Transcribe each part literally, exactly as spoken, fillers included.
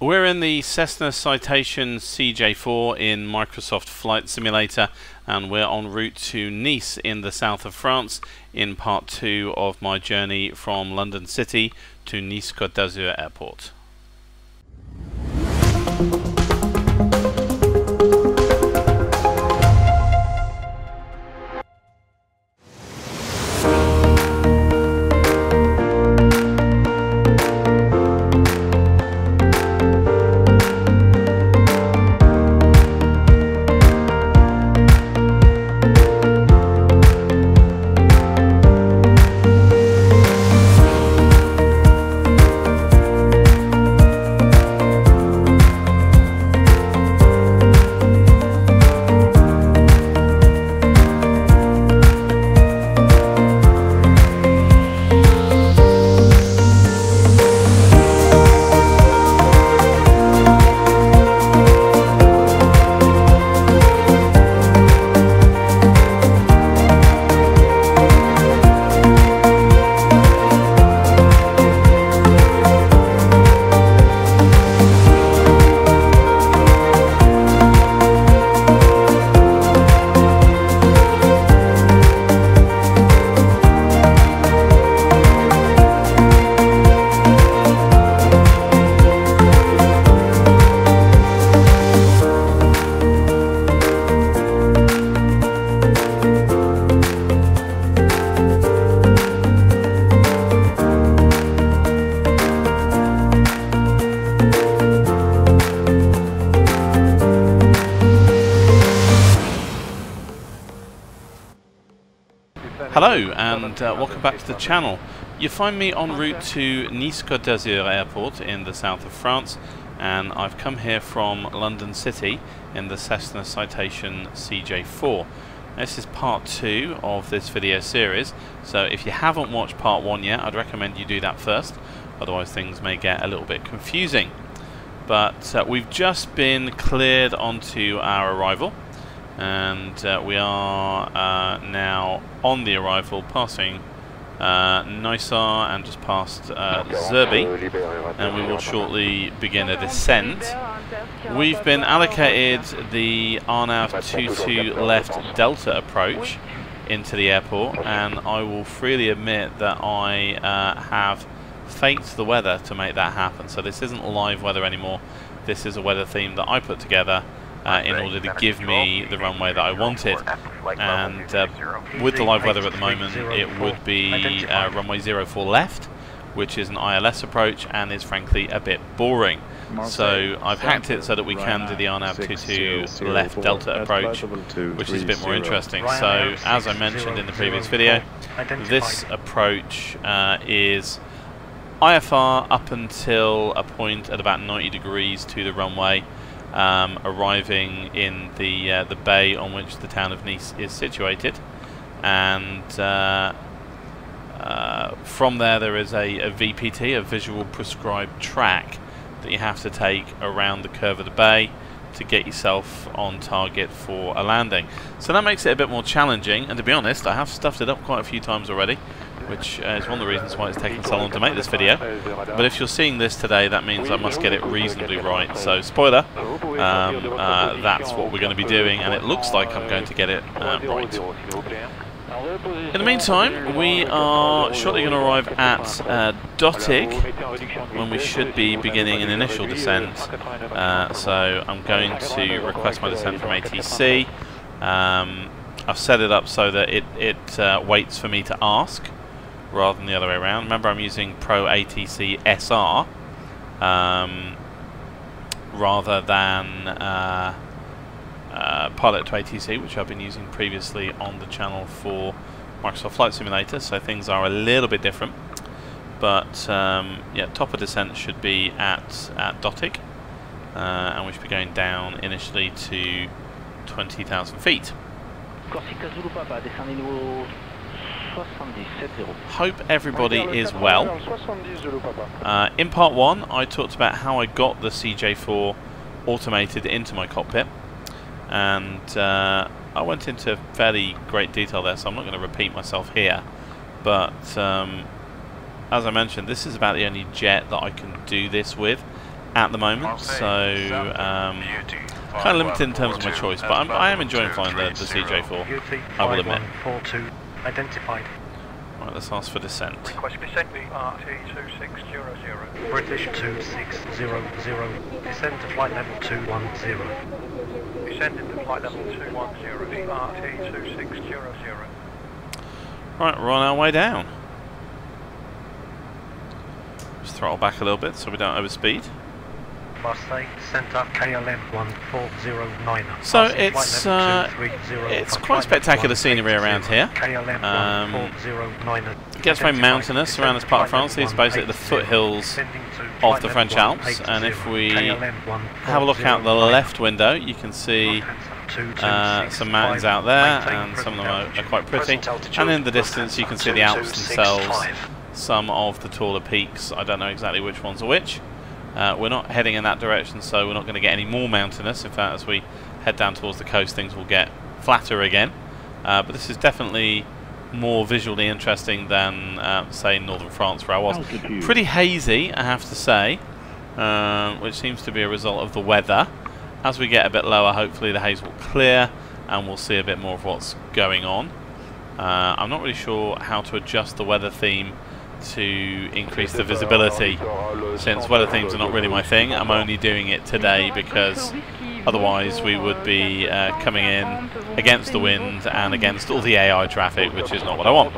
We're in the Cessna Citation C J four in Microsoft Flight Simulator, and we're en route to Nice in the south of France in part two of my journey from London City to Nice Côte d'Azur Airport. Hello and uh, welcome back to the channel. You find me en route to Nice Côte d'Azur Airport in the south of France, and I've come here from London City in the Cessna Citation C J four. This is part two of this video series, so if you haven't watched part one yet, I'd recommend you do that first, otherwise things may get a little bit confusing. But uh, we've just been cleared onto our arrival, and uh, we are uh, now on the arrival, passing uh, Nice and just past uh, Zerbi, and we will shortly begin a descent. We've been allocated the R N A V twenty-two left Delta approach into the airport, and I will freely admit that I uh, have faked the weather to make that happen. So this isn't live weather anymore, this is a weather theme that I put together Uh, in order to give me the runway that I wanted, and uh, with the live weather at the moment it would be uh, runway zero four left, which is an I L S approach and is frankly a bit boring. So I've hacked it so that we can do the R N A V twenty-two left Delta approach, which is a bit more interesting. So as I mentioned in the previous video, this approach uh, is I F R up until a point at about ninety degrees to the runway, Um, arriving in the uh, the bay on which the town of Nice is situated, and uh, uh, from there there is a, a V P T, a visual prescribed track, that you have to take around the curve of the bay to get yourself on target for a landing. So that makes it a bit more challenging, and to be honest I have stuffed it up quite a few times already, which uh, is one of the reasons why it's taken so long to make this video. But if you're seeing this today, that means I must get it reasonably right. So spoiler, um, uh, that's what we're going to be doing, and it looks like I'm going to get it uh, right. In the meantime, we are shortly going to arrive at uh, DOTIG, when we should be beginning an initial descent. Uh, so I'm going to request my descent from A T C. Um, I've set it up so that it, it uh, waits for me to ask, rather than the other way around. Remember, I'm using Pro A T C S R um, rather than uh, uh, Pilot to A T C, which I've been using previously on the channel for Microsoft Flight Simulator, so things are a little bit different. But um, yeah, top of descent should be at, at DOTIG, uh, and we should be going down initially to twenty thousand feet. Hope everybody is well. Uh, in part one, I talked about how I got the C J four automated into my cockpit, and uh, I went into fairly great detail there, so I'm not going to repeat myself here. But um, as I mentioned, this is about the only jet that I can do this with, at the moment, so um, kind of limited in terms of my choice, but I'm, I am enjoying flying the, the C J four, I will admit. Identified. Right, let's ask for descent. Request descent V R T two six zero zero. British two six zero zero. Descent to flight level two one zero. Descent into flight level two one zero. V R T two six zero zero. Right, we're on our way down. Just throttle back a little bit so we don't overspeed. Marseille Centre K L M one four zero nine. So it's uh, it's quite spectacular scenery around here. Um, it gets very mountainous around this part of France. These are basically the foothills of the French Alps. And if we have a look out the left window, you can see uh, some mountains out there, and some of them are, are quite pretty. And in the distance, you can see the Alps themselves. Some of the taller peaks. I don't know exactly which ones are which. Uh, we're not heading in that direction, so we're not going to get any more mountainous. In fact, as we head down towards the coast, things will get flatter again. Uh, but this is definitely more visually interesting than, uh, say, northern France, where I was. Altitude. Pretty hazy, I have to say, um, which seems to be a result of the weather. As we get a bit lower, hopefully the haze will clear, and we'll see a bit more of what's going on. Uh, I'm not really sure how to adjust the weather theme to increase the visibility, since weather themes are not really my thing. I'm only doing it today because otherwise we would be uh, coming in against the wind and against all the A I traffic, which is not what I want.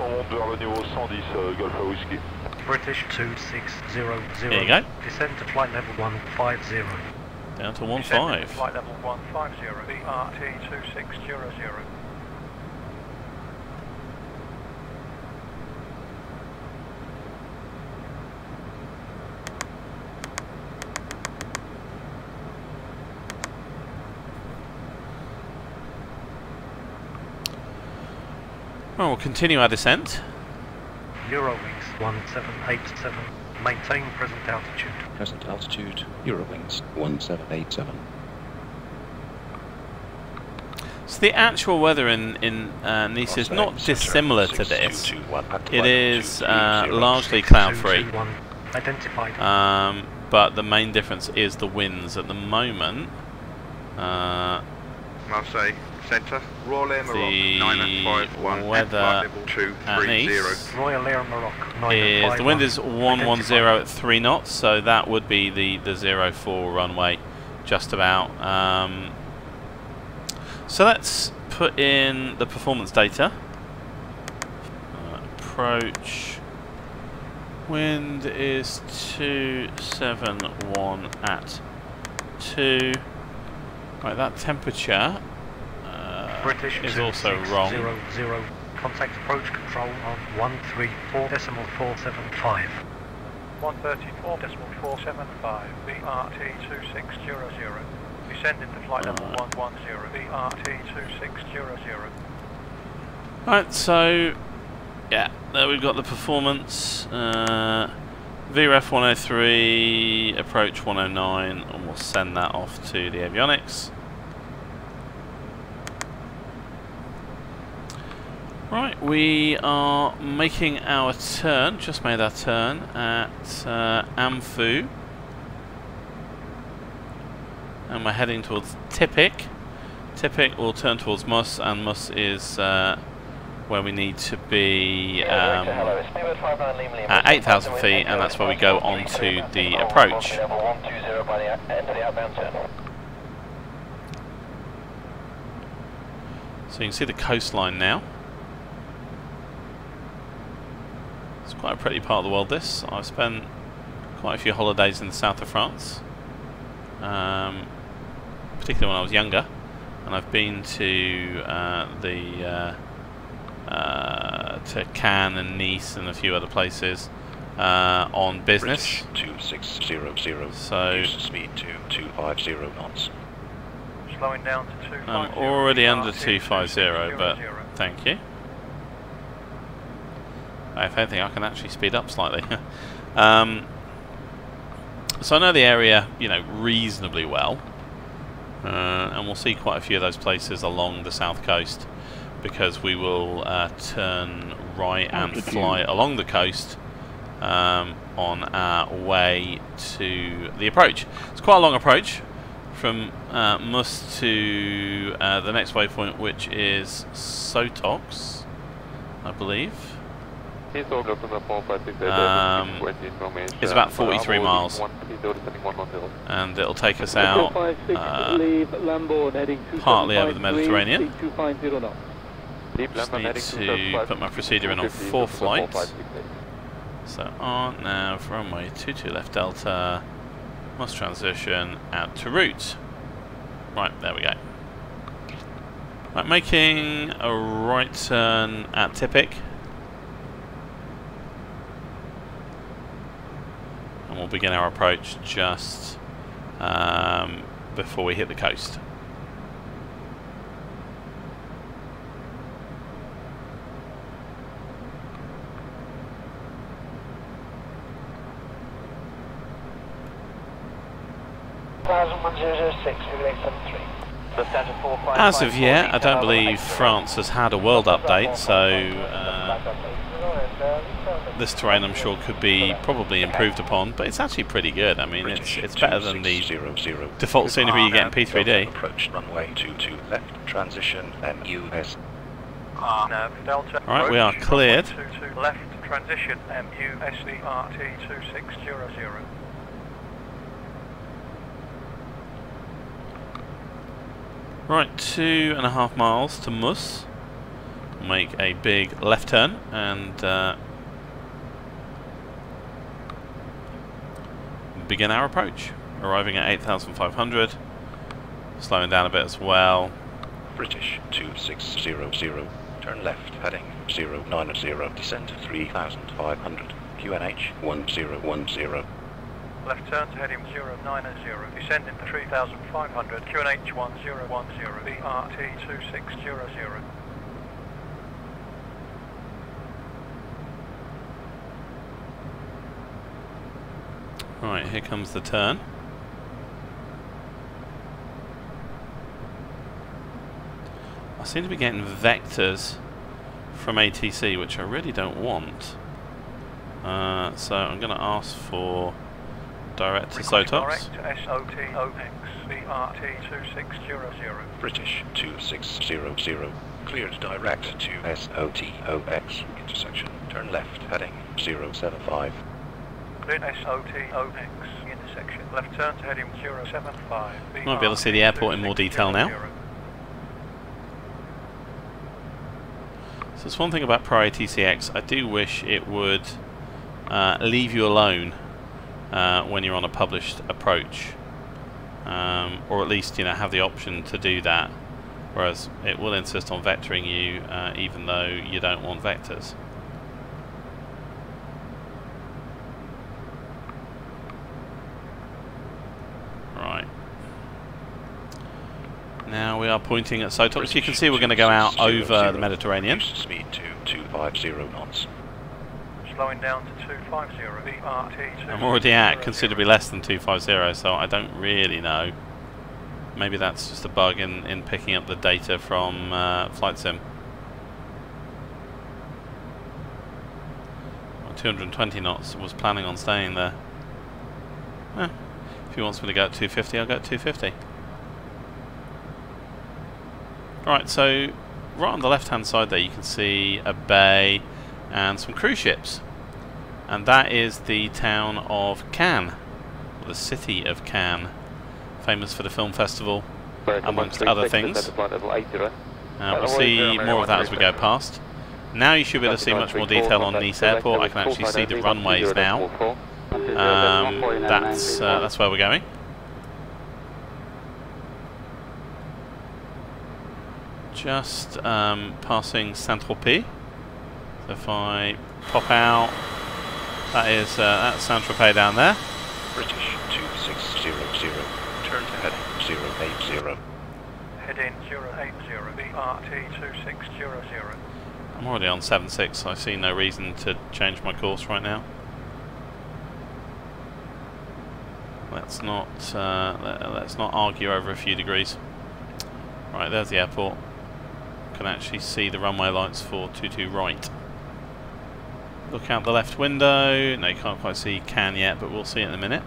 British two six zero zero. There you go. Descend to flight level one five zero. Down to one five. Flight level one five zero. V R T two six zero zero. Well, we'll continue our descent. Eurowings one seven eight seven, maintain present altitude. Present altitude, Eurowings one seven eight seven. So the actual weather in, in uh, Nice is not dissimilar to this. It is uh, largely cloud-free. Um, but the main difference is the winds at the moment. Uh, Marseille Centre, Royal Air Maroc nine five one, weather level two three zero. Royal Air Maroc is the wind is one one zero at three knots, so that would be the the zero four runway, just about. Um, so let's put in the performance data. Uh, approach wind is two seven one at two. Right, that temperature uh, British is also wrong. Zero, zero. Contact approach control on one thirty-four point four seven five. one thirty-four point four seven five, V R T two six zero zero. Descend into flight level one one zero, V R T two six zero zero. Right, so, yeah, there we've got the performance. Uh, V R E F one oh three, approach one oh nine, and we'll send that off to the avionics. Right, we are making our turn, just made our turn at uh, Amphu. And we're heading towards TIPIC. TIPIC will turn towards Mus, and Mus is uh, where we need to be um, at eight thousand feet, and that's where we go on to the approach. So you can see the coastline now. It's quite a pretty part of the world, this. I've spent quite a few holidays in the south of France, um, particularly when I was younger, and I've been to uh, the uh, Uh, to Cannes and Nice and a few other places uh, on business. Two six zero zero. So speed to two five zero knots. Slowing down to two. I'm already under two five zero, but thank you. If anything, I can actually speed up slightly. um, so I know the area, you know, reasonably well, uh, and we'll see quite a few of those places along the south coast, because we will uh, turn right and fly along the coast um, on our way to the approach. It's quite a long approach from uh, Mus to uh, the next waypoint, which is SOTOX, I believe. Um, it's about forty-three miles, and it'll take us out uh, partly over the Mediterranean. Just need to put my procedure in on four flights. So on now from runway two two left delta, must transition out to route. Right, there we go. Right, making a right turn at TIPIC. And we'll begin our approach just um, before we hit the coast. As of yet, I don't believe France has had a world update, so uh, this terrain I'm sure could be probably improved upon, but it's actually pretty good. I mean, it's, it's better than the default scenery you get in P three D. Approach runway two two left, transition M U S. Alright, we are cleared. Left, transition M U S E R T two six zero zero. Right, two and a half miles to Mus. Make a big left turn and uh, begin our approach. Arriving at eight thousand five hundred, slowing down a bit as well. British two six zero zero, turn left heading zero nine zero, descent three thousand five hundred, Q N H one zero one zero. Left turn to heading zero nine zero, descending to three thousand five hundred, Q N H one zero one zero, B R T two six zero zero. Right, here comes the turn. I seem to be getting vectors from A T C, which I really don't want. Uh, so I'm going to ask for direct to SOTOX. S O T O X, British two six zero zero, cleared direct to S O T O X, intersection, turn left, heading zero seven five. Cleared S O T O X, intersection, left turn to heading zero seven five. Might be able to see the airport in more detail now. So it's one thing about Pro A T C S R, I do wish it would uh, leave you alone Uh, when you're on a published approach, um, or at least, you know, have the option to do that, whereas it will insist on vectoring you uh, even though you don't want vectors. Right, now we are pointing at SOTOX. As you can see, we're going to go out over the Mediterranean. Speed two two five zero knots. Down to two fifty, I'm already at considerably less than two fifty, so I don't really know. Maybe that's just a bug in, in picking up the data from uh, Flight Sim. Well, two twenty knots, was planning on staying there. Eh, if he wants me to go at two fifty, I'll go at two fifty. Alright, so right on the left hand side there you can see a bay and some cruise ships. And that is the town of Cannes, or the city of Cannes, famous for the film festival, amongst other things. Uh, we'll see more of that as we go past. Now you should be able to see much more detail on Nice Airport. I can actually see the runways now. Um, that's, uh, that's where we're going. Just um, passing Saint-Tropez. So if I pop out, that is uh, that's Saint-Tropez down there. British two six zero zero, turn to heading zero eight zero. Heading zero eight zero, B R T two six zero zero. I'm already on seven six, so I see no reason to change my course right now. Let's not uh, let's not argue over a few degrees. Right, there's the airport. Can actually see the runway lights for two two right. Look out the left window. No, you can't quite see Cannes yet, but we'll see it in a minute.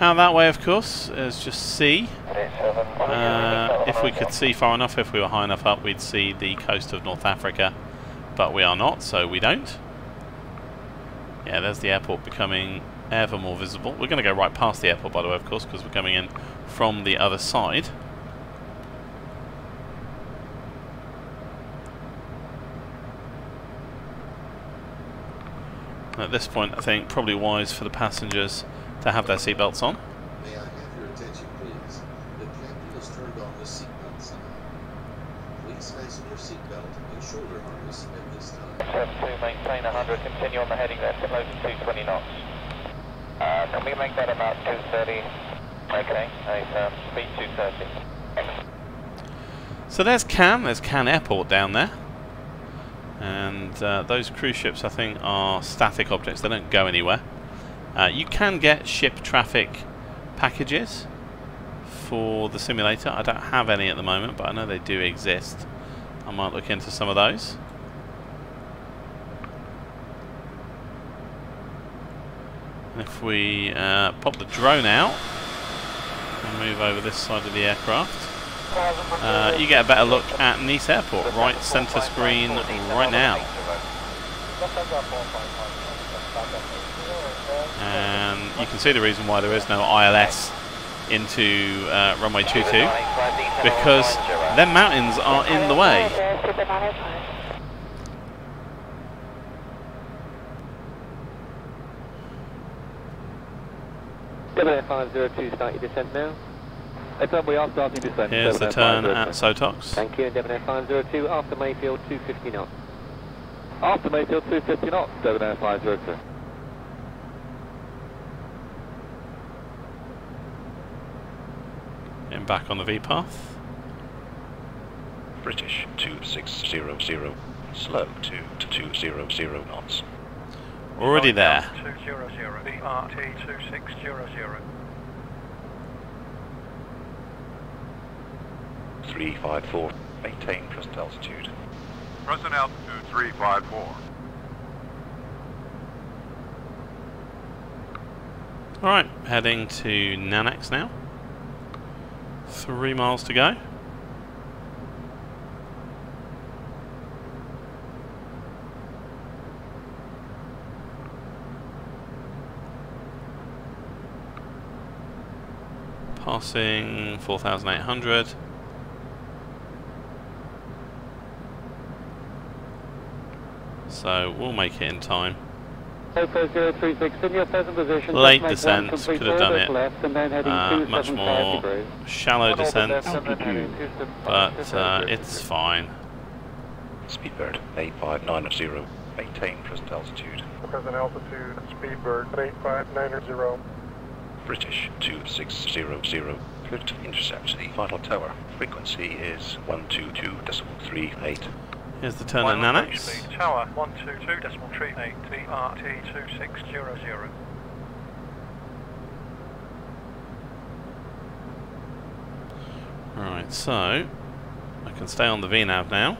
Out that way, of course, is just sea. Uh, if we could see far enough, if we were high enough up, we'd see the coast of North Africa, but we are not, so we don't. Yeah, there's the airport becoming ever more visible. We're going to go right past the airport, by the way, of course, because we're coming in from the other side. And at this point, I think probably wise for the passengers to have their seatbelts on. May I have your attention, please? The captain has turned on the seatbelt sign. Please fasten your seatbelt and shoulder harness at this time. seven two, maintain one hundred, continue on the heading there, slow to two twenty knots. Uh, can we make that about two thirty? Okay, nice, um, speed two thirty. So there's Cannes, there's Cannes Airport down there. And uh, those cruise ships, I think, are static objects, they don't go anywhere. Uh, you can get ship traffic packages for the simulator. I don't have any at the moment, but I know they do exist. I might look into some of those. And if we uh, pop the drone out and move over this side of the aircraft, uh, you get a better look at Nice Airport, right centre screen right now. And you can see the reason why there is no I L S into uh, runway two two, because them mountains are in the way. seven eight five zero two, start your descent now. Here's the turn at SOTOX. Thank you, seven eight five zero two, after Mayfield two fifty knots. After Mayfield two fifty knots, seven eight five zero two. And back on the V-path. British two six zero zero, slow two to two zero zero knots. Already there. three five four, maintain present altitude. Present altitude three five four. Alright, heading to Nanax now. Three miles to go. Passing four thousand eight hundred. So we'll make it in time. Late descent, could have done it, uh, much more shallow descent, but uh, it's fine. Speedbird eight five nine zero, maintain present altitude. Present altitude, Speedbird eight five nine zero. British two six zero zero, good to intercept the final tower, frequency is one two two point three eight. Here's the turn at Nanax. Tower one two two point three eight, V R T two six zero zero. Alright, so I can stay on the V NAV now.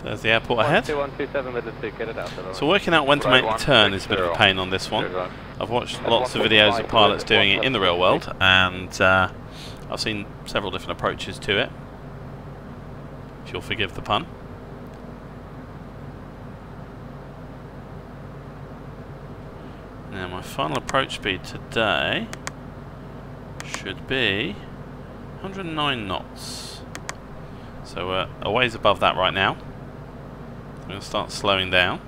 There's the airport ahead. So working out when to make the turn is a bit of a pain on this one. I've watched lots of videos of pilots doing it in the real world, and uh, I've seen several different approaches to it, if you'll forgive the pun. Now my final approach speed today should be one oh nine knots. So we're a ways above that right now. I'm going to start slowing down.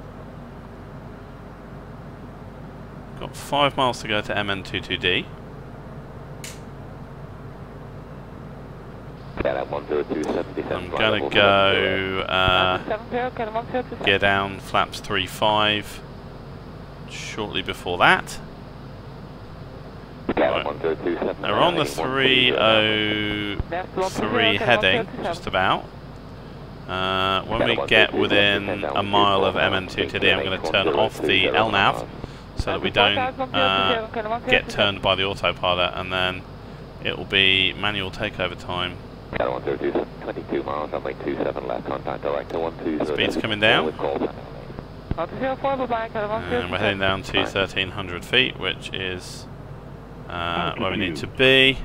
Got five miles to go to M N twenty-two D. I'm going to go uh, gear down, flaps three five, shortly before that. Right. They're on the three oh three heading, just about. Uh, when we get within a mile of M N two D, I'm going to turn off the L NAV so that we don't uh, get turned by the autopilot, and then it will be manual takeover time. Speed's coming down. And we're heading down to thirteen hundred feet, which is uh, where we need to be.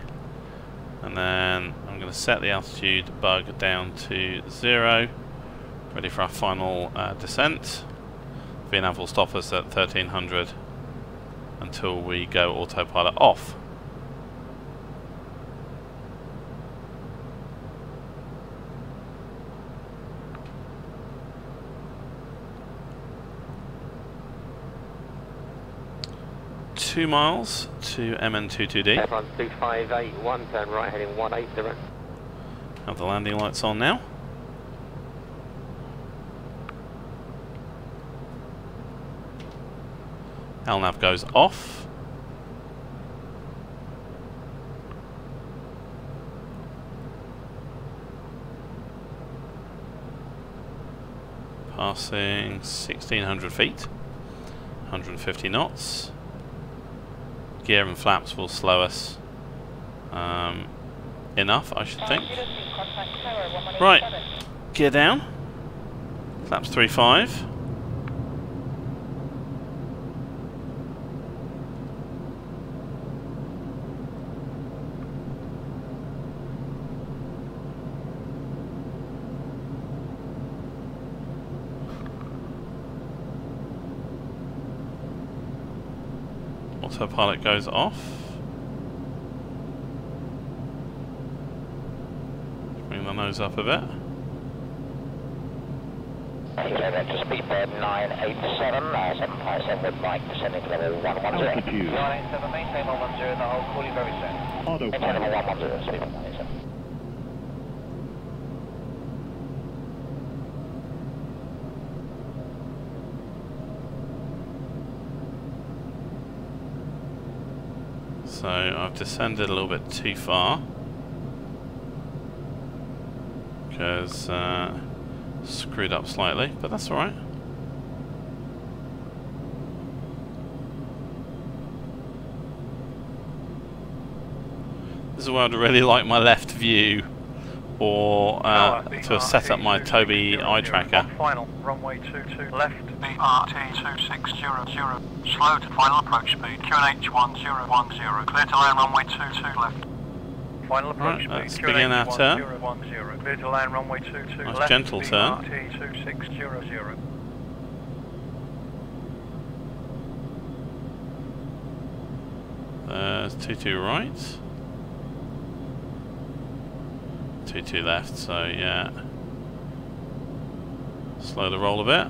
And then I'm going to set the altitude bug down to zero, ready for our final uh, descent. V NAV will stop us at thirteen hundred until we go autopilot off. Two miles to M N two two D. seven six five eight one, turn right heading one eighty. Have the landing lights on now. L NAV goes off. Passing sixteen hundred feet, one hundred fifty knots. Gear and flaps will slow us um, enough, I should think. Right, gear down, flaps three five. Autopilot goes off. Bring the nose up a bit. To speedbird nine eight seven, seven five seven with Mike descending to level one ten. nine eight seven, maintain one ten in the hold, call you very soon. Autopilot one ten, speed one eighty-seven. So I've descended a little bit too far because uh, screwed up slightly, but that's all right. This is where I'd really like my left view, or uh, to have set up my Toby eye tracker. Final runway two two left. B R T two six zero zero. Slow to final approach speed. Q N H one zero one zero. Clear to land runway two two left. Final approach right, speed. Q N H one zero one zero. Clear to land runway two two nice left. Gentle turn. B R T two six zero zero. Uh, two two right. two two left. So yeah, slow the roll a bit.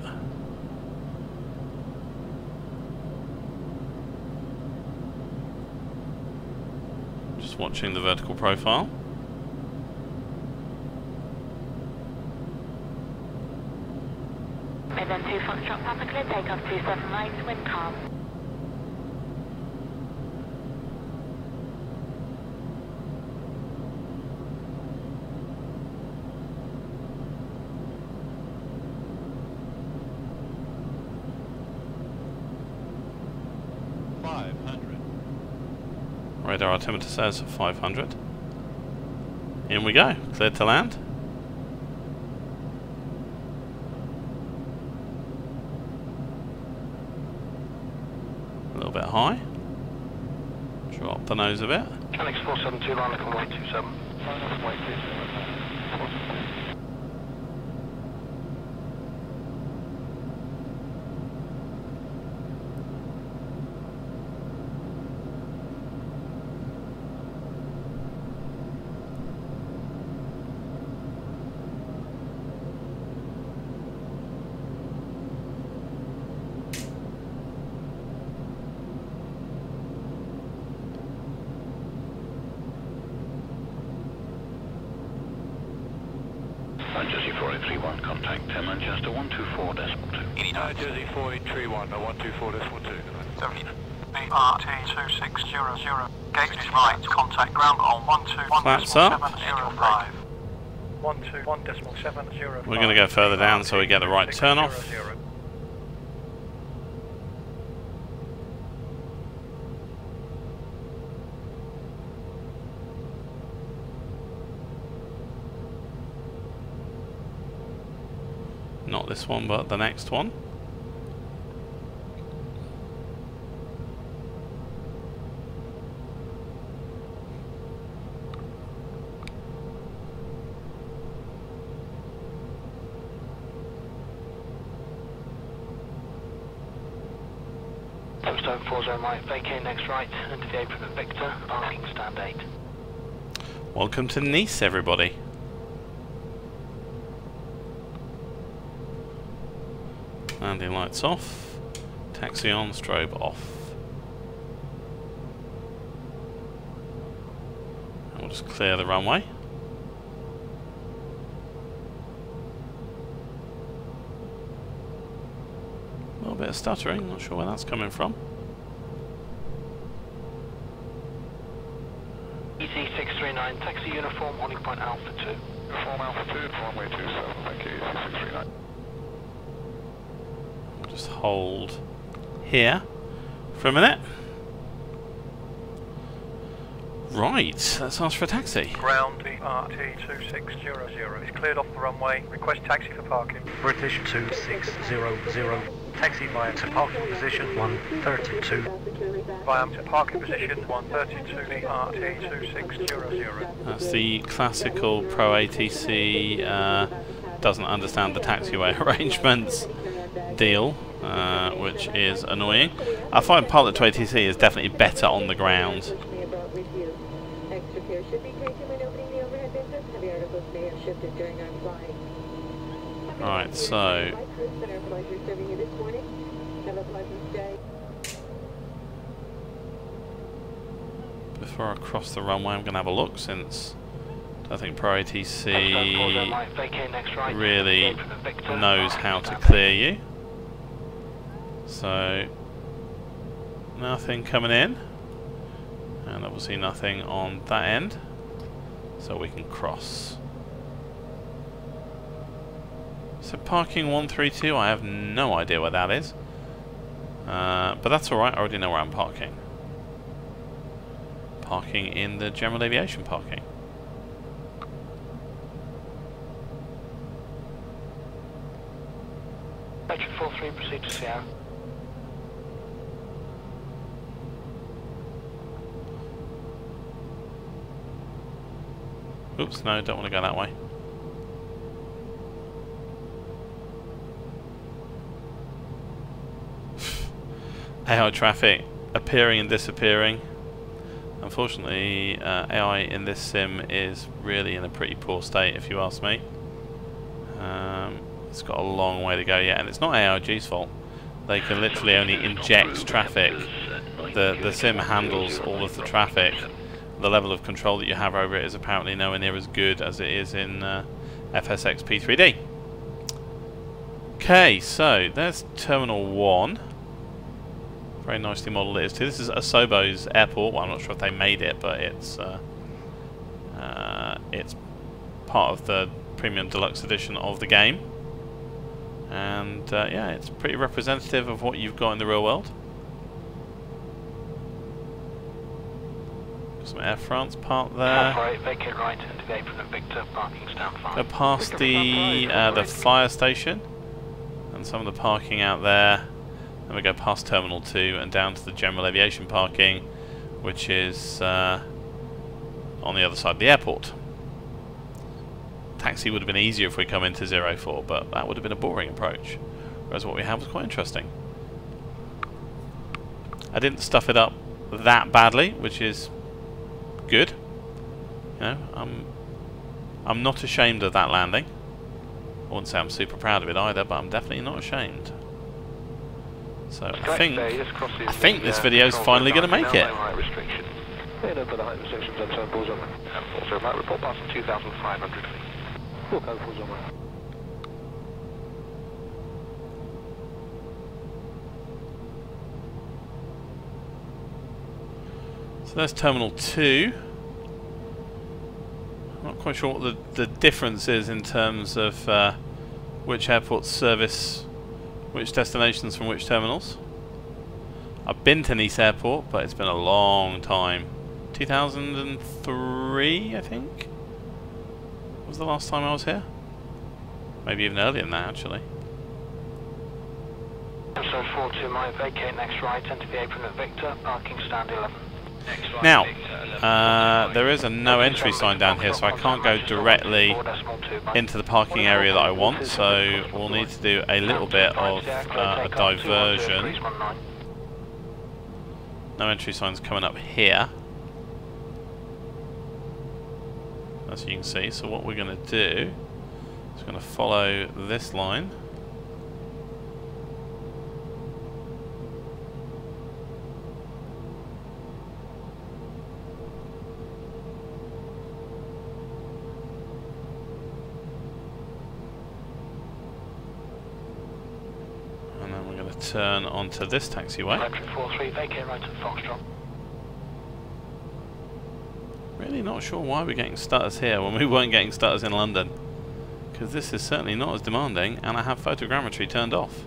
Watching the vertical profile. And then two Foxtrot Papa, clear takeoff two seven lights, wind calm. Radar altimeter says five hundred. In we go, cleared to land. A little bit high. Drop the nose a bit. Canex four seven two, line up on way two seven. one two four dash one two three one, contact them on Manchester one two four dash one two. Any New Jersey four eight three one, one two four dash one two. B R T two six zero zero, Gateshead right, contact ground on one two one dash seven zero five. one two one dash seven zero five. We're going to go further down so we get the right turn off. Not this one, but the next one. Postcode four zero nine, vacate next right, into the apron of Victor, parking stand eight. Welcome to Nice, everybody. Landing lights off, taxi on, strobe off. And we'll just clear the runway. A little bit of stuttering, not sure where that's coming from. E C six three nine, taxi uniform, warning point Alpha two. Uniform Alpha two, runway two seven, thank you, E C six three nine. Just hold here for a minute. Right, let's ask for a taxi. Ground B R T two six zero zero is cleared off the runway. Request taxi for parking. British two six zero zero. Taxi via to parking position one thirty-two. Via to parking position one thirty-two B R T two six zero zero. That's the classical Pro A T C uh, doesn't understand the taxiway arrangements deal, uh, which is annoying. I find Pilot to A T C is definitely better on the ground. Alright, so before I cross the runway, I'm going to have a look, since I think Pro A T C really knows how to clear you. So, nothing coming in, and obviously nothing on that end, so we can cross. So parking one three two, I have no idea what that is, uh, but that's alright, I already know where I'm parking. Parking in the general aviation parking. four three, proceed to Sierra. Oops, no, don't want to go that way. A I traffic appearing and disappearing. Unfortunately, uh, A I in this sim is really in a pretty poor state, if you ask me. Um, it's got a long way to go yet, and it's not A I G's fault. They can literally only inject traffic. The, the sim handles all of the traffic. The level of control that you have over it is apparently nowhere near as good as it is in uh, F S X P three D. Okay, so there's Terminal one. Very nicely modelled it is too. This is Asobo's airport. Well, I'm not sure if they made it, but it's uh, uh, it's part of the Premium Deluxe edition of the game. And uh, yeah, it's pretty representative of what you've got in the real world. Some Air France part there. They're past the uh, the fire station and some of the parking out there. And we go past Terminal two and down to the general aviation parking, which is uh, on the other side of the airport. Taxi would have been easier if we come into zero four, but that would have been a boring approach, whereas what we had was quite interesting. I didn't stuff it up that badly, which is good. You know, I'm I'm not ashamed of that landing. I wouldn't say I'm super proud of it either, but I'm definitely not ashamed. So I think I think this video is finally going to make it. Also, report passing two thousand five hundred feet. So that's Terminal two. I'm not quite sure what the, the difference is in terms of uh, which airports service which destinations from which terminals. I've been to Nice Airport, but it's been a long time. two thousand three, I think, was the last time I was here. Maybe even earlier than that, actually. So four two nine, vacate next right, enter the apron at Victor, parking stand eleven. Next right, now, uh, there is a no entry sign down here, so I can't go directly into the parking area that I want, so we'll need to do a little bit of uh, a diversion. No entry sign's coming up here, as you can see. So what we're going to do is going to follow this line. And then we're going to turn onto this taxiway. Really not sure why we're getting stutters here when we weren't getting stutters in London, because this is certainly not as demanding, and I have photogrammetry turned off,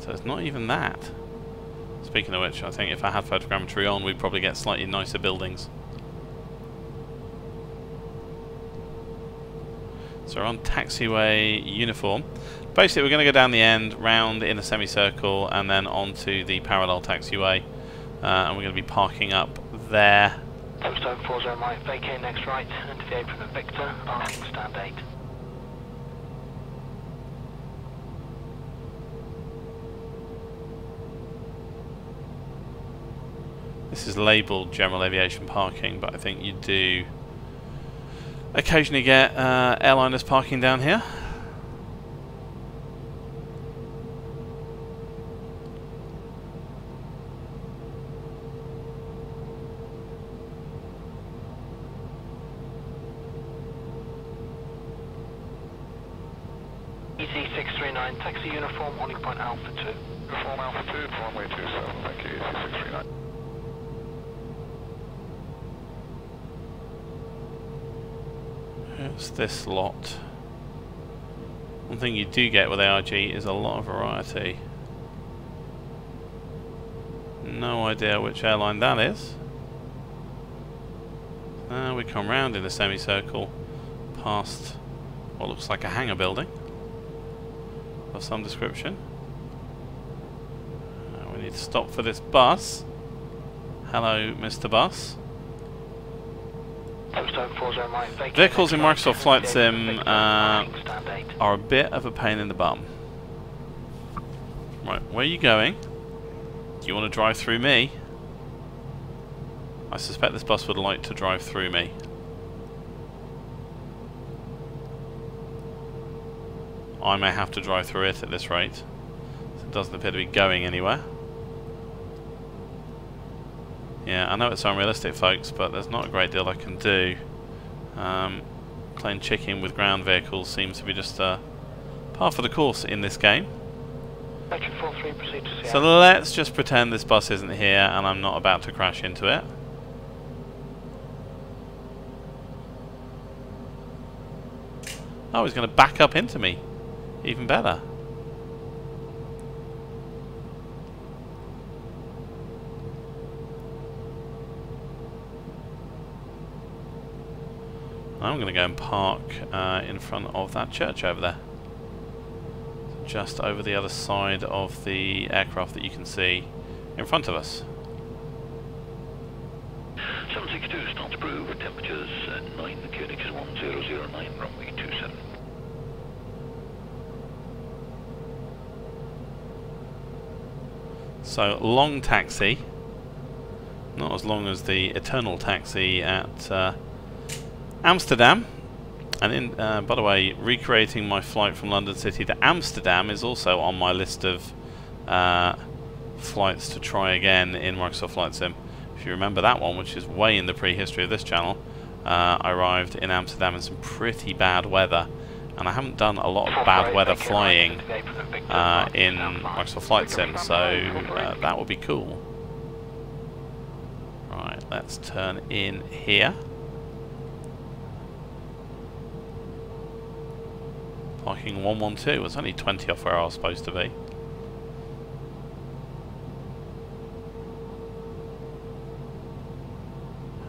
so it's not even that. Speaking of which, I think if I had photogrammetry on, we'd probably get slightly nicer buildings. So we're on taxiway uniform. Basically we're going to go down the end, round in a semicircle, and then onto the parallel taxiway, uh, and we're going to be parking up there. Tombstone four zero right, vacate next right, enter the apron at Victor, parking stand eight. This is labelled general aviation parking, but I think you do occasionally get uh, airliners parking down here. Taxi uniform, warning point Alpha two. Uniform Alpha two, runway two seven, thank you, six three nine. Here's this lot. One thing you do get with A R G is a lot of variety. No idea which airline that is. Now we come round in a semicircle past what looks like a hangar building of some description. Uh, we need to stop for this bus. Hello, Mister Bus. Vehicles in Microsoft Flight Sim uh, are a bit of a pain in the bum. Right, where are you going? Do you want to drive through me? I suspect this bus would like to drive through me. I may have to drive through it at this rate. So it doesn't appear to be going anywhere. Yeah, I know it's unrealistic, folks, but there's not a great deal I can do. Um, playing chicken with ground vehicles seems to be just uh, par for the course in this game. So let's just pretend this bus isn't here and I'm not about to crash into it. Oh, he's going to back up into me. Even better. I'm going to go and park uh, in front of that church over there. Just over the other side of the aircraft that you can see in front of us. seven six two, start approved, temperatures at nine, the Q N X is one zero zero nine, runway two seven. So, long taxi, not as long as the eternal taxi at uh, Amsterdam. And in, uh, by the way, recreating my flight from London City to Amsterdam is also on my list of uh, flights to try again in Microsoft Flight Sim. If you remember that one, which is way in the prehistory of this channel, uh, I arrived in Amsterdam in some pretty bad weather. And I haven't done a lot of bad weather flying uh, in Microsoft Flight Sim, so uh, that would be cool. Right, let's turn in here. Parking one one two, it's only twenty off where I was supposed to be.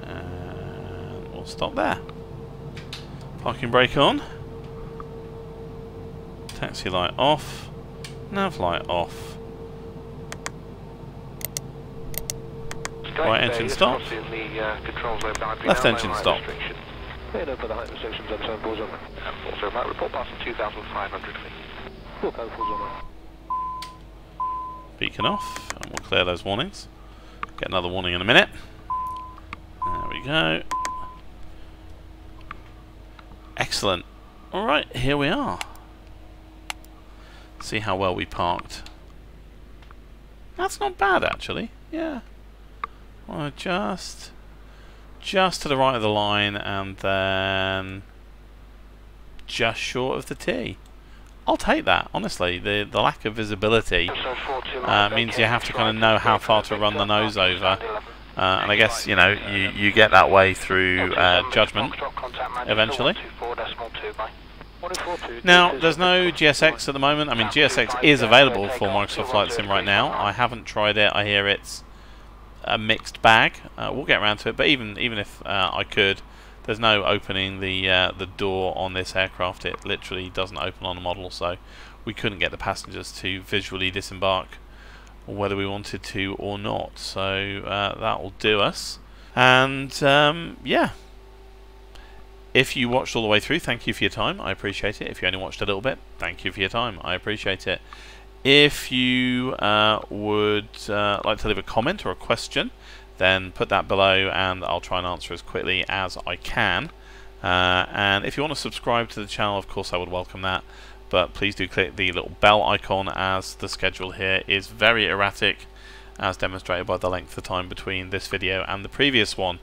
And we'll stop there. Parking brake on. Taxi light off. Nav light off. Right engine stop. Left engine stop. Cleared over the height restrictions on zone four zone. Also might report passing two thousand five hundred feet. Beacon off, and we'll clear those warnings. Get another warning in a minute. There we go. Excellent. Alright, here we are. See how well we parked. That's not bad actually, yeah. Well, just... just to the right of the line, and then just short of the T. I'll take that, honestly. The the lack of visibility uh, means you have to kind of know how far to run the nose over. Uh, and I guess, you know, you, you get that way through uh, judgment, eventually. Now, there's no G S X at the moment. I mean, G S X is available for Microsoft Flight Sim right now. I haven't tried it. I hear it's a mixed bag. Uh, we'll get around to it, but even even if uh, I could, there's no opening the uh, the door on this aircraft. It literally doesn't open on the model, so we couldn't get the passengers to visually disembark whether we wanted to or not. So uh, that will do us. And um, yeah, if you watched all the way through, thank you for your time. I appreciate it. If you only watched a little bit, thank you for your time. I appreciate it. If you uh, would uh, like to leave a comment or a question, then put that below and I'll try and answer as quickly as I can. Uh, and if you want to subscribe to the channel, of course I would welcome that, but please do click the little bell icon, as the schedule here is very erratic, as demonstrated by the length of time between this video and the previous one.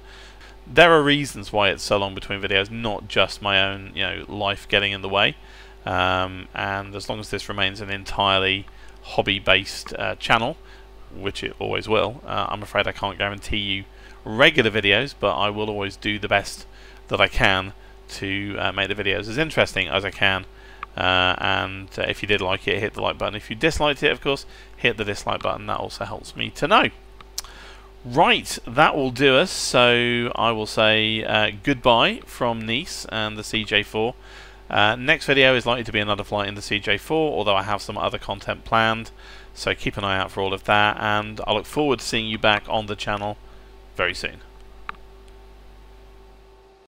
There are reasons why it's so long between videos, not just my own, you know, life getting in the way. Um, and as long as this remains an entirely hobby-based uh, channel, which it always will, uh, I'm afraid I can't guarantee you regular videos, but I will always do the best that I can to uh, make the videos as interesting as I can. Uh, and uh, if you did like it, hit the like button. If you disliked it, of course, hit the dislike button. That also helps me to know. Right, that will do us. So I will say uh, goodbye from Nice and the C J four. Uh, next video is likely to be another flight in the C J four, although I have some other content planned, so keep an eye out for all of that, and I look forward to seeing you back on the channel very soon.